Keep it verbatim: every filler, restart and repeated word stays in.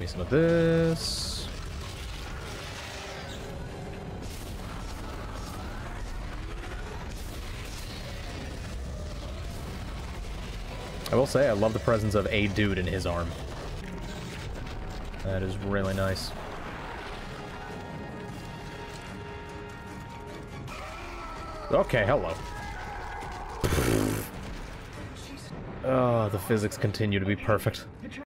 Give me some of this. I will say I love the presence of a dude in his arm. That is really nice. Okay, hello. Oh, the physics continue to be perfect.